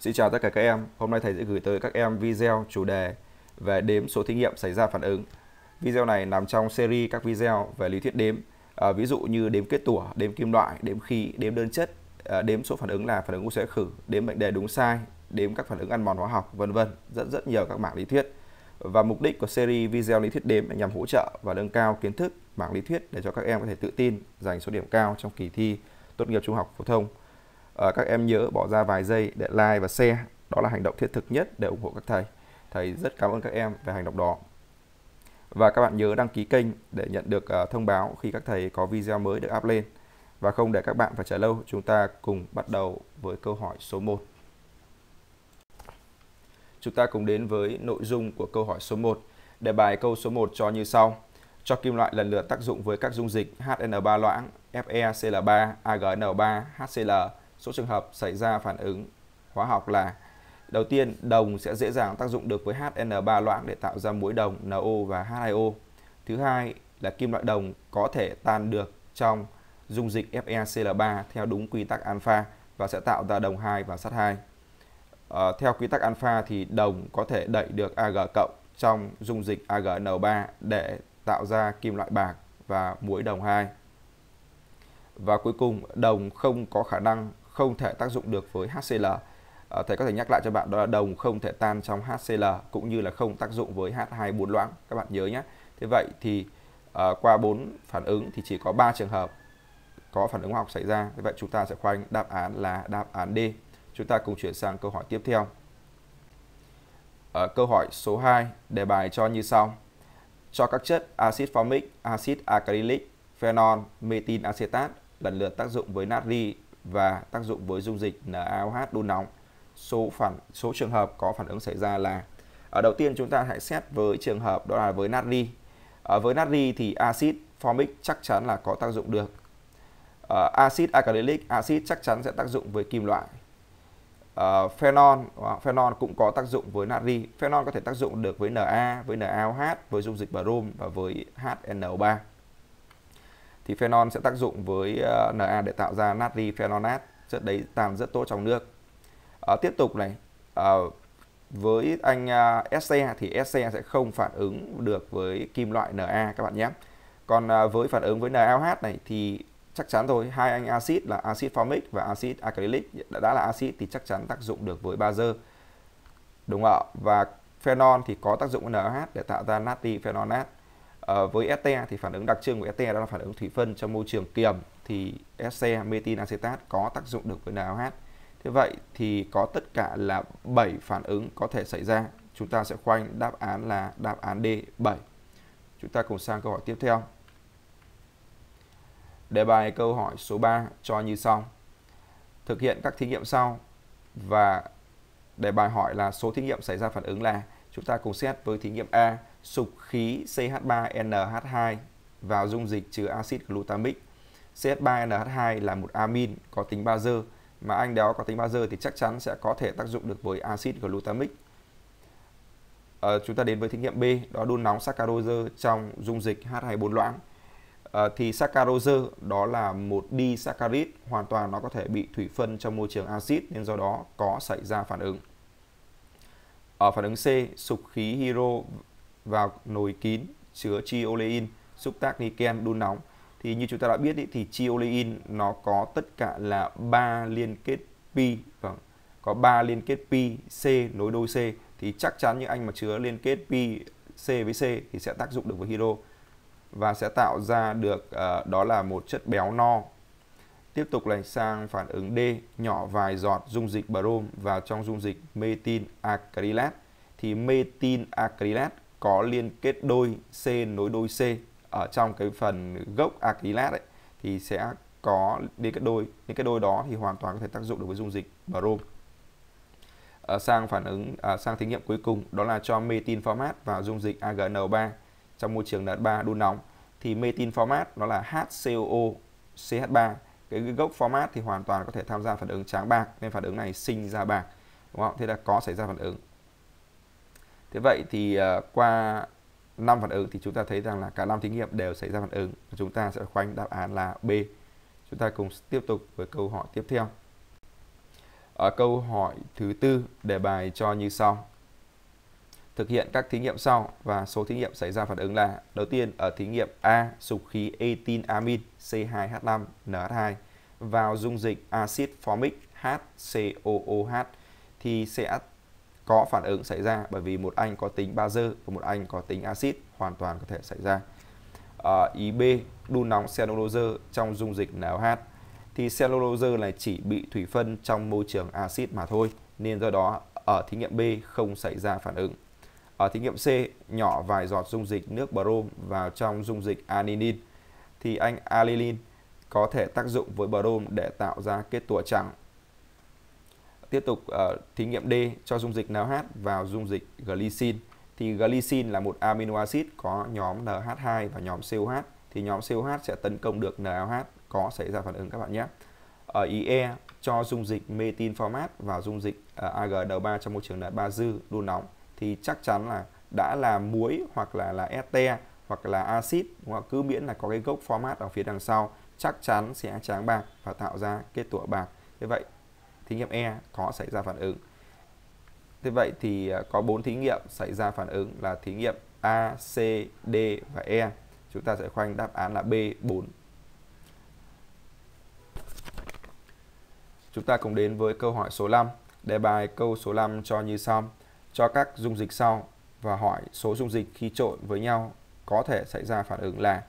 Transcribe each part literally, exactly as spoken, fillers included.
Xin chào tất cả các em, hôm nay thầy sẽ gửi tới các em video chủ đề về đếm số thí nghiệm xảy ra phản ứng. Video này nằm trong series các video về lý thuyết đếm, à, ví dụ như đếm kết tủa, đếm kim loại, đếm khí, đếm đơn chất, à, đếm số phản ứng là phản ứng u xê khử, đếm mệnh đề đúng sai, đếm các phản ứng ăn mòn hóa học, vân vân, rất rất nhiều các mảng lý thuyết. Và mục đích của series video lý thuyết đếm là nhằm hỗ trợ và nâng cao kiến thức mảng lý thuyết để cho các em có thể tự tin giành số điểm cao trong kỳ thi tốt nghiệp trung học phổ thông. À, các em nhớ bỏ ra vài giây để like và share, đó là hành động thiết thực nhất để ủng hộ các thầy. Thầy rất cảm ơn các em về hành động đó. Và các bạn nhớ đăng ký kênh để nhận được uh, thông báo khi các thầy có video mới được up lên. Và không để các bạn phải chờ lâu, chúng ta cùng bắt đầu với câu hỏi số một. Chúng ta cùng đến với nội dung của câu hỏi số một. Đề bài câu số một cho như sau. Cho kim loại lần lượt tác dụng với các dung dịch H N ba loãng, F e C l ba, A g N ba, H C l. Số trường hợp xảy ra phản ứng hóa học là: đầu tiên, đồng sẽ dễ dàng tác dụng được với H N ba loãng để tạo ra muối đồng N O và H hai O. Thứ hai là kim loại đồng có thể tan được trong dung dịch F e C l ba theo đúng quy tắc alpha và sẽ tạo ra đồng hai và sắt hai. À, theo quy tắc alpha thì đồng có thể đẩy được A g cộng trong dung dịch A g N ba để tạo ra kim loại bạc và muối đồng hai. Và cuối cùng, đồng không có khả năng không thể tác dụng được với H C l. À, thầy có thể nhắc lại cho bạn, đó là đồng không thể tan trong H C l cũng như là không tác dụng với H hai bốn loãng, các bạn nhớ nhé. Thế vậy thì à, qua bốn phản ứng thì chỉ có ba trường hợp có phản ứng hóa học xảy ra. Thế vậy chúng ta sẽ khoanh đáp án là đáp án D. Chúng ta cùng chuyển sang câu hỏi tiếp theo. À, câu hỏi số hai, đề bài cho như sau. Cho các chất axit formic, axit acrylic, phenol, metin acetat lần lượt tác dụng với natri và tác dụng với dung dịch N a O H đun nóng. Số phản số trường hợp có phản ứng xảy ra là: ở đầu tiên chúng ta hãy xét với trường hợp đó là với natri. À, với natri thì axit formic chắc chắn là có tác dụng được. À, axit acrylic, axit chắc chắn sẽ tác dụng với kim loại. À, phenol, phenol cũng có tác dụng với natri. Phenol có thể tác dụng được với Na, với N a O H, với dung dịch brom và với H N O ba. Thì phenol sẽ tác dụng với Na để tạo ra natri phenonat, chất đấy tan rất tốt trong nước. À, tiếp tục này, à, với anh à, S C thì S C sẽ không phản ứng được với kim loại Na các bạn nhé. Còn à, với phản ứng với N a O H này thì chắc chắn thôi, hai anh axit là axit formic và axit acrylic đã, đã là axit thì chắc chắn tác dụng được với bazơ, đúng không ạ? Và phenol thì có tác dụng với N a O H để tạo ra natri phenonat. À, với ester thì phản ứng đặc trưng của ester đó là phản ứng thủy phân trong môi trường kiềm thì ester metin acetat có tác dụng được với N a O H. Thế vậy thì có tất cả là bảy phản ứng có thể xảy ra. Chúng ta sẽ khoanh đáp án là đáp án D bảy. Chúng ta cùng sang câu hỏi tiếp theo. Đề bài câu hỏi số ba cho như sau. Thực hiện các thí nghiệm sau và đề bài hỏi là số thí nghiệm xảy ra phản ứng là. Chúng ta cùng xét với thí nghiệm A, sục khí C H ba N H hai vào dung dịch chứa axit glutamic. C H ba N H hai là một amin có tính bazơ, mà anh đó có tính bazơ thì chắc chắn sẽ có thể tác dụng được với axit glutamic. À, chúng ta đến với thí nghiệm B, đó đun nóng saccharose trong dung dịch H hai bốn loãng. À, thì saccharose đó là một disaccharide, hoàn toàn nó có thể bị thủy phân trong môi trường axit nên do đó có xảy ra phản ứng. Ở phản ứng C, sục khí hiro vào nồi kín chứa chiolein, substrat niken đun nóng. Thì như chúng ta đã biết ý, thì chiolein nó có tất cả là ba liên kết pi, vâng, có ba liên kết pi C nối đôi C thì chắc chắn những anh mà chứa liên kết pi C với C thì sẽ tác dụng được với hiro và sẽ tạo ra được uh, đó là một chất béo no. Tiếp tục lại sang phản ứng D, nhỏ vài giọt dung dịch brom vào trong dung dịch metin acrylat. Thì metin acrylat có liên kết đôi C nối đôi C ở trong cái phần gốc acrylat ấy, thì sẽ có liên kết đôi, những cái đôi đó thì hoàn toàn có thể tác dụng được với dung dịch brom. À, sang phản ứng à, sang thí nghiệm cuối cùng đó là cho metin format vào dung dịch A g N O ba trong môi trường N H ba đun nóng. Thì metin format nó là H C O O C H ba, cái gốc format thì hoàn toàn có thể tham gia phản ứng tráng bạc nên phản ứng này sinh ra bạc, đúng không? Thế là có xảy ra phản ứng. Thế vậy thì uh, qua năm phản ứng thì chúng ta thấy rằng là cả năm thí nghiệm đều xảy ra phản ứng. Chúng ta sẽ khoanh đáp án là B. Chúng ta cùng tiếp tục với câu hỏi tiếp theo. Ở câu hỏi thứ tư, đề bài cho như sau. Thực hiện các thí nghiệm sau và số thí nghiệm xảy ra phản ứng là: đầu tiên ở thí nghiệm A, sục khí ethylamin C hai H năm N H hai vào dung dịch axit formic HCOOH thì sẽ có phản ứng xảy ra, bởi vì một anh có tính bazơ và một anh có tính axit, hoàn toàn có thể xảy ra. Ở ý B, đun nóng cellulose trong dung dịch en o hát thì cellulose này chỉ bị thủy phân trong môi trường axit mà thôi, nên do đó ở thí nghiệm B không xảy ra phản ứng. Ở thí nghiệm C, nhỏ vài giọt dung dịch nước brom vào trong dung dịch aniline thì anh aniline có thể tác dụng với brom để tạo ra kết tủa trắng. Tiếp tục ở thí nghiệm D, cho dung dịch en o hát vào dung dịch glycine thì glycine là một amino acid có nhóm en hát hai và nhóm xê o hát, thì nhóm xê o hát sẽ tấn công được en o hát, có xảy ra phản ứng các bạn nhé. Ở ý E, cho dung dịch metin format vào dung dịch a giê en o ba trong môi trường en ba dư đun nóng thì chắc chắn là đã là muối hoặc là là este hoặc là axit, cứ miễn là có cái gốc format ở phía đằng sau chắc chắn sẽ tráng bạc và tạo ra kết tủa bạc. Thế vậy thí nghiệm E có xảy ra phản ứng. Thế vậy thì có bốn thí nghiệm xảy ra phản ứng là thí nghiệm A, C, D và E. Chúng ta sẽ khoanh đáp án là B bốn. Chúng ta cùng đến với câu hỏi số năm. Đề bài câu số năm cho như sau. Cho các dung dịch sau và hỏi số dung dịch khi trộn với nhau có thể xảy ra phản ứng là: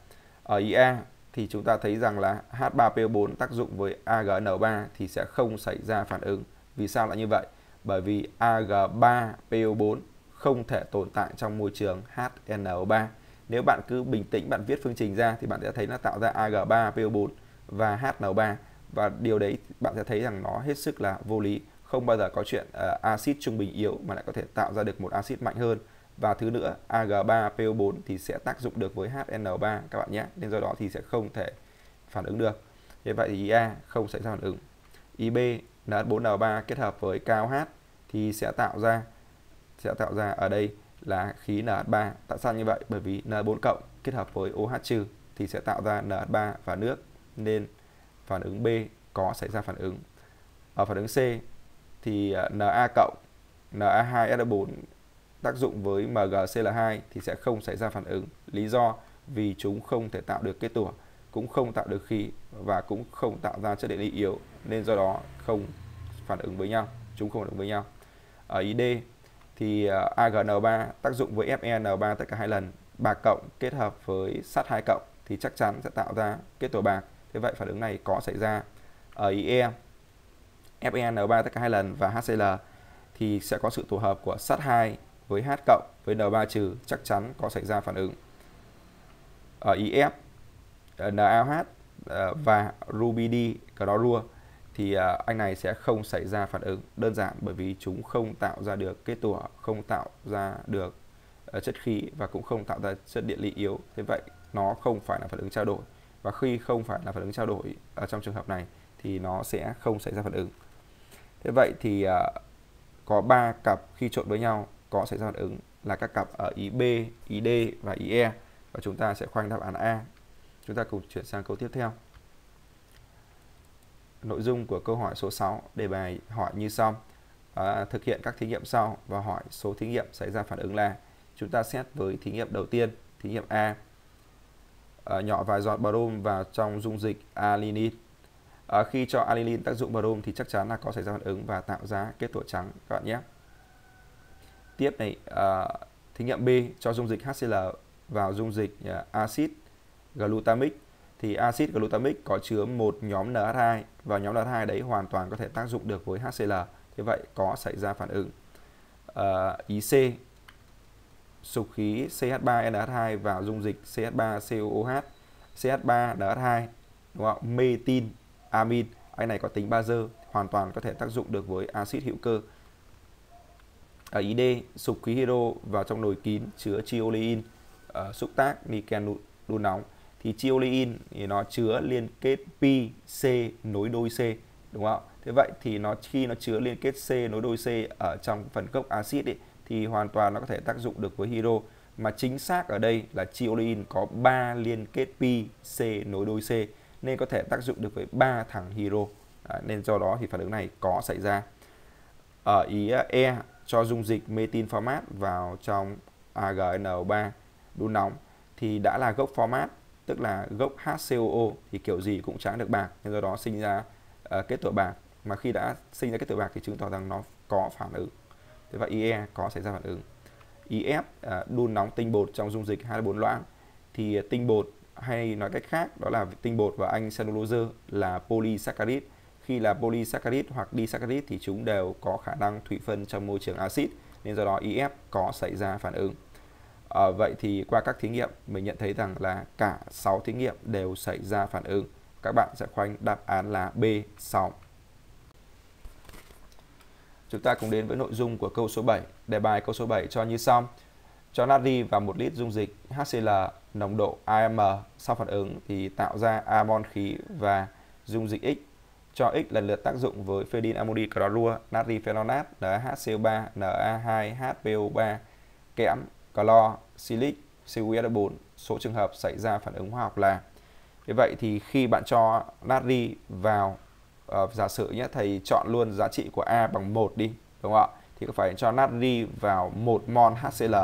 ở ý A thì chúng ta thấy rằng là H ba P O bốn tác dụng với a giê en o ba thì sẽ không xảy ra phản ứng. Vì sao lại như vậy? Bởi vì a giê ba P O bốn không thể tồn tại trong môi trường H N O ba. Nếu bạn cứ bình tĩnh bạn viết phương trình ra thì bạn sẽ thấy nó tạo ra a giê ba P O bốn và H N O ba, và điều đấy bạn sẽ thấy rằng nó hết sức là vô lý. Không bao giờ có chuyện uh, axit trung bình yếu mà lại có thể tạo ra được một axit mạnh hơn. Và thứ nữa, a giê ba P O bốn thì sẽ tác dụng được với H N O ba các bạn nhé, nên do đó thì sẽ không thể phản ứng được. Thế vậy thì ý A không xảy ra phản ứng. Ý B, N H bốn N O ba kết hợp với K O H thì sẽ tạo ra sẽ tạo ra ở đây là khí N H ba. Tại sao như vậy? Bởi vì N H bốn cộng kết hợp với O H trừ thì sẽ tạo ra N H ba và nước, nên phản ứng B có xảy ra phản ứng. Ở phản ứng C thì Na cộng Na hai S O bốn tác dụng với M G C L hai thì sẽ không xảy ra phản ứng. Lý do vì chúng không thể tạo được kết tủa, cũng không tạo được khí và cũng không tạo ra chất điện ly yếu, nên do đó không phản ứng với nhau, chúng không phản ứng với nhau. Ở ý D thì a giê en o ba tác dụng với F E N O ba tất cả hai lần, bạc cộng kết hợp với sắt hai cộng thì chắc chắn sẽ tạo ra kết tủa bạc. Thế vậy phản ứng này có xảy ra. Ở ý E, F E N O ba tất cả hai lần và H C L thì sẽ có sự tổ hợp của sắt hai với H cộng với N ba trừ, chắc chắn có xảy ra phản ứng. Ở ý F, N A H và rubidi clorua thì anh này sẽ không xảy ra phản ứng, đơn giản bởi vì chúng không tạo ra được kết tủa, không tạo ra được chất khí và cũng không tạo ra chất điện ly yếu. Thế vậy nó không phải là phản ứng trao đổi, và khi không phải là phản ứng trao đổi ở trong trường hợp này thì nó sẽ không xảy ra phản ứng. Thế vậy thì có ba cặp khi trộn với nhau có xảy ra phản ứng là các cặp ở ý B, ý D và ý E, và chúng ta sẽ khoanh đáp án A. Chúng ta cùng chuyển sang câu tiếp theo. Nội dung của câu hỏi số sáu, đề bài hỏi như sau. À, thực hiện các thí nghiệm sau và hỏi số thí nghiệm xảy ra phản ứng là. Chúng ta xét với thí nghiệm đầu tiên, thí nghiệm A. À, nhỏ vài giọt brom vào trong dung dịch alinine. À, khi cho alinine tác dụng brom thì chắc chắn là có xảy ra phản ứng và tạo ra kết tủa trắng các bạn nhé. Tiếp này, à, thí nghiệm B, cho dung dịch H C L vào dung dịch à, axit glutamic thì axit glutamic có chứa một nhóm N H hai và nhóm N H hai đấy hoàn toàn có thể tác dụng được với H C L. Thế vậy có xảy ra phản ứng. À, ý C, sục khí C H ba N H hai vào dung dịch C H ba C O O H, C H ba N H hai, đúng không? Metin amin, anh này có tính bazơ, hoàn toàn có thể tác dụng được với axit hữu cơ. Ở ý D, sục khí hydro vào trong nồi kín chứa chiolein, uh, xúc tác niken đun nóng thì chiolein thì nó chứa liên kết pi C nối đôi C, đúng không? Thế vậy thì nó khi nó chứa liên kết C nối đôi C ở trong phần cốc axit thì hoàn toàn nó có thể tác dụng được với hydro, mà chính xác ở đây là chiolein có ba liên kết pi C nối đôi C nên có thể tác dụng được với ba thằng hydro. À, nên do đó thì phản ứng này có xảy ra. ở ý E cho dung dịch metin format vào trong a giê en o ba đun nóng thì đã là gốc format, tức là gốc hát xê o O thì kiểu gì cũng trắng được bạc, do đó sinh ra uh, kết tủa bạc. Mà khi đã sinh ra kết tủa bạc thì chứng tỏ rằng nó có phản ứng. Thế và I E có xảy ra phản ứng. I F uh, đun nóng tinh bột trong dung dịch hai bốn loãng thì tinh bột, hay nói cách khác đó là tinh bột và anh cellulose là polysaccharide. Khi là polysaccharide hoặc disaccharide thì chúng đều có khả năng thủy phân trong môi trường axit, nên do đó I F có xảy ra phản ứng. À, vậy thì qua các thí nghiệm mình nhận thấy rằng là cả sáu thí nghiệm đều xảy ra phản ứng. Các bạn sẽ khoanh đáp án là B sáu. Chúng ta cùng đến với nội dung của câu số bảy. Đề bài câu số bảy cho như sau. Cho natri vào một lít dung dịch HCl nồng độ a em, sau phản ứng thì tạo ra amon khí và dung dịch X. Cho X lần lượt tác dụng với phedin amoni clorua, natri phenonat, en hát xê o ba, en a hai, hát pê o ba, kẽm, clo, silic, C U S bốn. Số trường hợp xảy ra phản ứng hóa học là. Thế vậy thì khi bạn cho natri vào, uh, giả sử nhé, thầy chọn luôn giá trị của A bằng một đi, đúng không ạ? Thì phải cho natri vào một mol HCl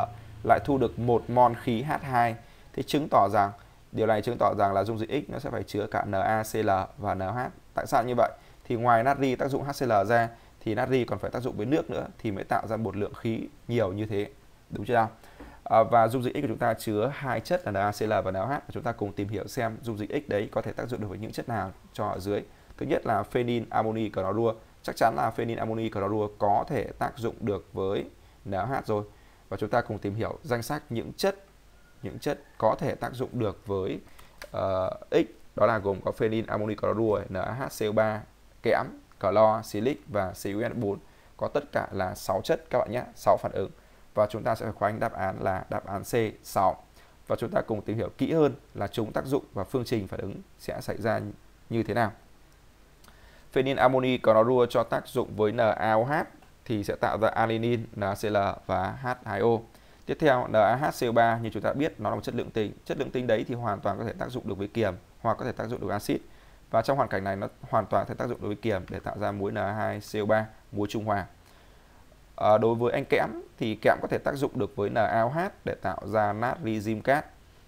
lại thu được một mol khí H hai. Thế chứng tỏ rằng điều này chứng tỏ rằng là dung dịch X nó sẽ phải chứa cả NaCl và en hát. Tại sao như vậy? Thì ngoài natri tác dụng HCl ra thì natri còn phải tác dụng với nước nữa thì mới tạo ra một lượng khí nhiều như thế, đúng chưa? À, và dung dịch X của chúng ta chứa hai chất là NaCl và en hát. Chúng ta cùng tìm hiểu xem dung dịch X đấy có thể tác dụng được với những chất nào cho ở dưới. Thứ nhất là phenyl amoni clorua. Chắc chắn là phenyl amoni clorua có thể tác dụng được với en hát rồi. Và chúng ta cùng tìm hiểu danh sách những chất những chất có thể tác dụng được với uh, X, đó là gồm có phenyl amoni clorua, NaHCO ba, kẽm, clo, silic và C U S bốn. Có tất cả là sáu chất các bạn nhé, sáu phản ứng. Và chúng ta sẽ khoanh đáp án là đáp án C sáu. Và chúng ta cùng tìm hiểu kỹ hơn là chúng tác dụng và phương trình phản ứng sẽ xảy ra như thế nào. Phenyl amoni clorua cho tác dụng với NaOH thì sẽ tạo ra alanine, NaCl và H hai O. Tiếp theo NaHCO ba như chúng ta biết nó là một chất lượng tinh. Chất lượng tinh đấy thì hoàn toàn có thể tác dụng được với kiềm hoặc có thể tác dụng được axit. Và trong hoàn cảnh này nó hoàn toàn có thể tác dụng đối với kiềm để tạo ra muối NaH hai C O ba, muối trung hòa. À, đối với anh kẽm thì kẽm có thể tác dụng được với NaOH để tạo ra natri gimcat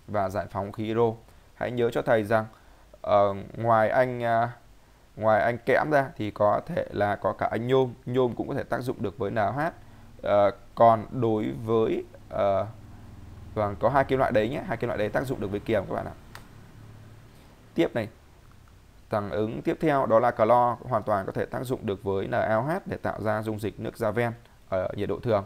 và giải phóng khí hydro. Hãy nhớ cho thầy rằng uh, ngoài anh uh, ngoài anh kẽm ra thì có thể là có cả anh nhôm, nhôm cũng có thể tác dụng được với NaOH. Uh, còn đối với uh, và có hai kim loại đấy nhé, hai kim loại đấy tác dụng được với kiềm các bạn ạ. Tiếp này, phản ứng tiếp theo đó là clo hoàn toàn có thể tác dụng được với NaOH để tạo ra dung dịch nước gia ven ở nhiệt độ thường.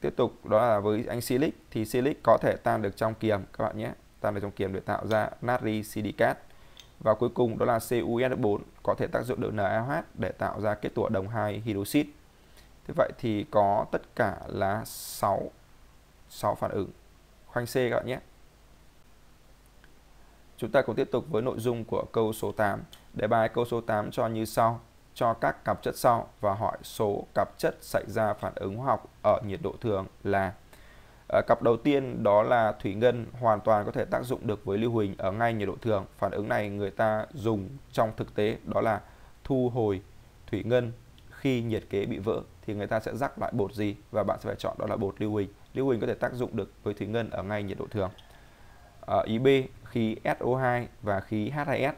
Tiếp tục đó là với anh silic thì silic có thể tan được trong kiềm các bạn nhé, tan được trong kiềm để tạo ra natri silicat. Và cuối cùng đó là C U S bốn có thể tác dụng được NaOH để tạo ra kết tủa đồng hai hydroxit. Thế vậy thì có tất cả là sáu, sáu phản ứng. Khoanh C các bạn nhé. Chúng ta cùng tiếp tục với nội dung của câu số tám. Đề bài câu số tám cho như sau. Cho các cặp chất sau và hỏi số cặp chất xảy ra phản ứng hóa học ở nhiệt độ thường là. Cặp đầu tiên đó là thủy ngân hoàn toàn có thể tác dụng được với lưu huỳnh ở ngay nhiệt độ thường. Phản ứng này người ta dùng trong thực tế đó là thu hồi thủy ngân khi nhiệt kế bị vỡ. Thì người ta sẽ rắc loại bột gì và bạn sẽ phải chọn đó là bột lưu huỳnh. Lưu huỳnh có thể tác dụng được với thủy ngân ở ngay nhiệt độ thường. Ở ý B, khí S O hai và khí H hai S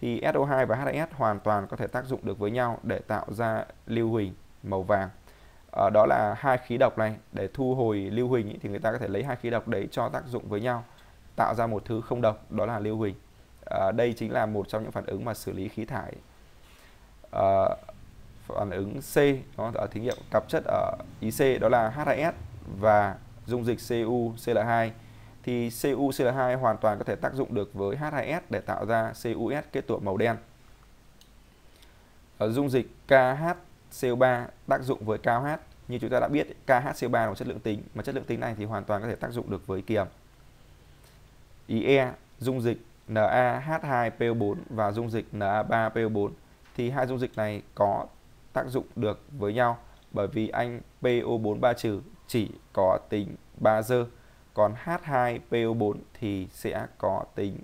thì S O hai và H hai S hoàn toàn có thể tác dụng được với nhau để tạo ra lưu huỳnh màu vàng. Ở đó là hai khí độc này, để thu hồi lưu huỳnh thì người ta có thể lấy hai khí độc đấy cho tác dụng với nhau tạo ra một thứ không độc, đó là lưu huỳnh. À, đây chính là một trong những phản ứng mà xử lý khí thải. À, phản ứng C đó ở thí nghiệm cặp chất ở ý C đó là H hai S và dung dịch C U C L hai. Thì C U C L hai hoàn toàn có thể tác dụng được với H hai S để tạo ra C U S kết tủa màu đen. Ở dung dịch K H C O ba tác dụng với K O H. Như chúng ta đã biết, K H C O ba là một chất lượng tính, mà chất lượng tính này thì hoàn toàn có thể tác dụng được với kiềm. I E, dung dịch N A H hai P O bốn và dung dịch N A ba P O bốn. Thì hai dung dịch này có tác dụng được với nhau bởi vì anh P O bốn ba trừ chỉ có tính bazơ. Còn H hai P O bốn thì sẽ có tính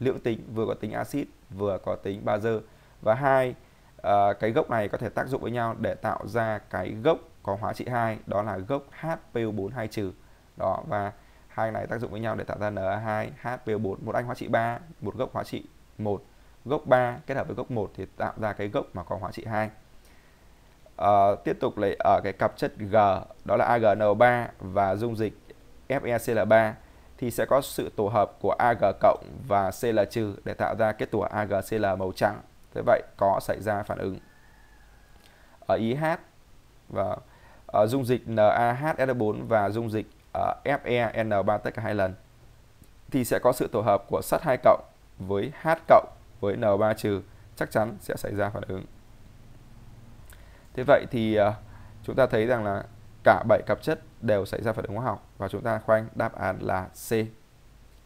lưỡng tính, vừa có tính axit vừa có tính bazơ. Và hai à, cái gốc này có thể tác dụng với nhau để tạo ra cái gốc có hóa trị hai, đó là gốc H P O bốn hai trừ đó, và hai này tác dụng với nhau để tạo ra N A hai, H P O bốn, một anh hóa trị ba, một gốc hóa trị một, gốc ba kết hợp với gốc một thì tạo ra cái gốc mà có hóa trị hai. À, tiếp tục lại ở cái cặp chất G, đó là A G N O ba và dung dịch F e C l ba thì sẽ có sự tổ hợp của A G cộng và C L trừ để tạo ra kết tủa A G C L màu trắng. Thế vậy có xảy ra phản ứng ở I H và ở dung dịch N A H L bốn và dung dịch F e N ba tất cả hai lần thì sẽ có sự tổ hợp của sắt hai cộng với H cộng với N ba trừ, chắc chắn sẽ xảy ra phản ứng. Thế vậy thì chúng ta thấy rằng là cả bảy cặp chất đều xảy ra phản ứng hóa học và chúng ta khoanh đáp án là C.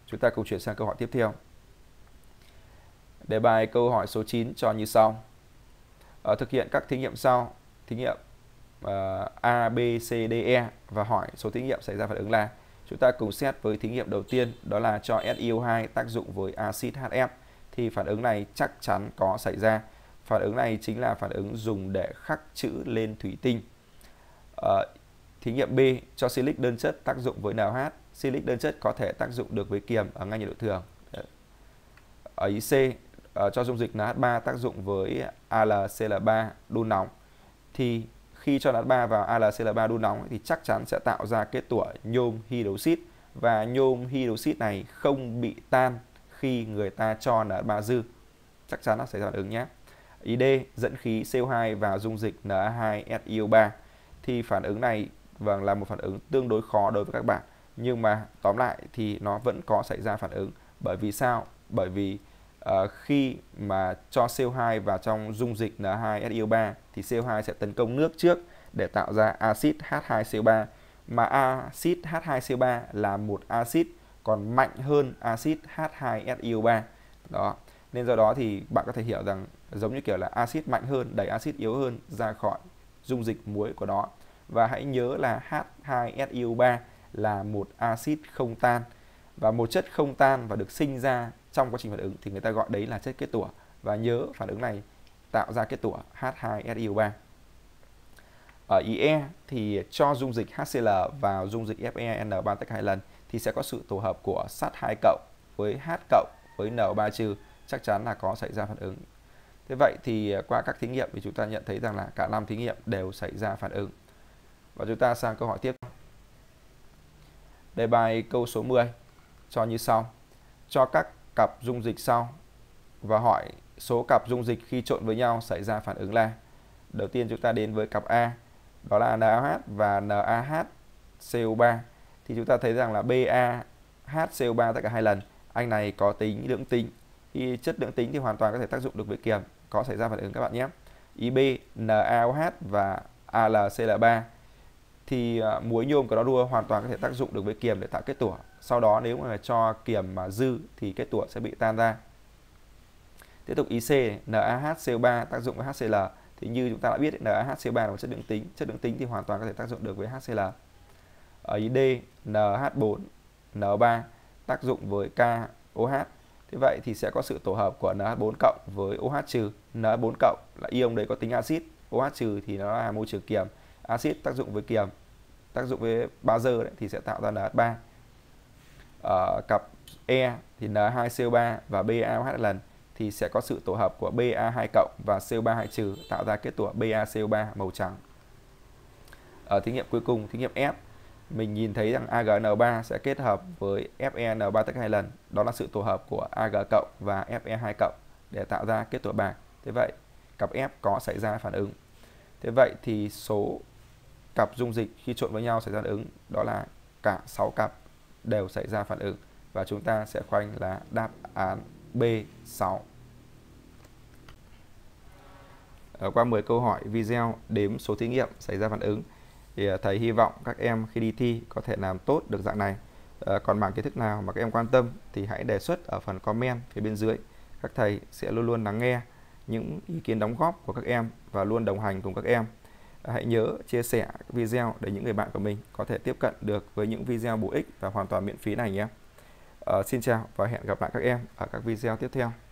Chúng ta cùng chuyển sang câu hỏi tiếp theo. Đề bài câu hỏi số chín cho như sau. À, thực hiện các thí nghiệm sau, thí nghiệm à, A, B, C, D, E và hỏi số thí nghiệm xảy ra phản ứng là. Chúng ta cùng xét với thí nghiệm đầu tiên, đó là cho S I O hai tác dụng với axit H F thì phản ứng này chắc chắn có xảy ra. Phản ứng này chính là phản ứng dùng để khắc chữ lên thủy tinh. À, thí nghiệm B cho silic đơn chất tác dụng với N H, silic đơn chất có thể tác dụng được với kiềm ở ngay nhiệt độ thường. Ở ý C cho dung dịch N H ba tác dụng với A L C L ba đun nóng thì khi cho N H ba vào A L C L ba đun nóng thì chắc chắn sẽ tạo ra kết tủa nhôm hydroxit, và nhôm hydroxit này không bị tan khi người ta cho N H ba dư, chắc chắn nó sẽ phản ứng nhé. Ý D dẫn khí C O hai vào dung dịch N A hai S I O ba thì phản ứng này vâng là một phản ứng tương đối khó đối với các bạn, nhưng mà tóm lại thì nó vẫn có xảy ra phản ứng. Bởi vì sao? Bởi vì uh, khi mà cho C O hai vào trong dung dịch N hai S I O ba thì C O hai sẽ tấn công nước trước để tạo ra axit H hai C O ba, mà axit H hai C O ba là một axit còn mạnh hơn axit H hai S I O ba đó, nên do đó thì bạn có thể hiểu rằng giống như kiểu là axit mạnh hơn đẩy axit yếu hơn ra khỏi dung dịch muối của nó. Và hãy nhớ là H hai S I O ba là một axit không tan, và một chất không tan và được sinh ra trong quá trình phản ứng thì người ta gọi đấy là chất kết tủa, và nhớ phản ứng này tạo ra kết tủa H hai S I O ba. Ở I E thì cho dung dịch H C L vào dung dịch F e N ba tách hai lần thì sẽ có sự tổ hợp của sắt hai cộng với H cộng với N ba trừ, chắc chắn là có xảy ra phản ứng. Thế vậy thì qua các thí nghiệm thì chúng ta nhận thấy rằng là cả năm thí nghiệm đều xảy ra phản ứng. Và chúng ta sang câu hỏi tiếp. Đề bài câu số mười cho như sau. Cho các cặp dung dịch sau và hỏi số cặp dung dịch khi trộn với nhau xảy ra phản ứng là. Đầu tiên chúng ta đến với cặp A, đó là N A H và N A H C O ba thì chúng ta thấy rằng là B A H C O ba tất cả hai lần, anh này có tính lưỡng tính. Khi chất lưỡng tính thì hoàn toàn có thể tác dụng được với kiềm, có xảy ra phản ứng các bạn nhé. Ý B N A O H và A L C L ba thì muối nhôm của nó đua hoàn toàn có thể tác dụng được với kiềm để tạo kết tủa. Sau đó nếu mà cho kiềm mà dư thì kết tủa sẽ bị tan ra. Tiếp tục I C N A H C O ba tác dụng với H C L thì như chúng ta đã biết N A H C O ba là một chất lưỡng tính, chất lưỡng tính thì hoàn toàn có thể tác dụng được với H C L. Ở ý D N H bốn N ba tác dụng với K O H. Thế vậy thì sẽ có sự tổ hợp của N H bốn cộng với O H trừ. N H bốn cộng là ion đấy có tính axit, O H trừ thì nó là môi trường kiềm. Axit tác dụng với kiềm, tác dụng với bazơ đấy thì sẽ tạo ra N H ba. Ở cặp E thì N hai C O ba và B A O H lần thì sẽ có sự tổ hợp của B A hai cộng và C O ba hai trừ tạo ra kết tủa B A C O ba màu trắng. Ở thí nghiệm cuối cùng, thí nghiệm F, mình nhìn thấy rằng A G N ba sẽ kết hợp với F e N ba tách hai lần, đó là sự tổ hợp của A G cộng và F e hai cộng để tạo ra kết tủa bạc. Thế vậy cặp F có xảy ra phản ứng. Thế vậy thì số cặp dung dịch khi trộn với nhau xảy ra phản ứng, đó là cả sáu cặp đều xảy ra phản ứng, và chúng ta sẽ khoanh là đáp án B sáu. Ở qua mười câu hỏi video đếm số thí nghiệm xảy ra phản ứng thì thầy hy vọng các em khi đi thi có thể làm tốt được dạng này. À, còn mảng kiến thức nào mà các em quan tâm thì hãy đề xuất ở phần comment phía bên dưới. Các thầy sẽ luôn luôn lắng nghe những ý kiến đóng góp của các em và luôn đồng hành cùng các em. À, hãy nhớ chia sẻ video để những người bạn của mình có thể tiếp cận được với những video bổ ích và hoàn toàn miễn phí này nhé. À, xin chào và hẹn gặp lại các em ở các video tiếp theo.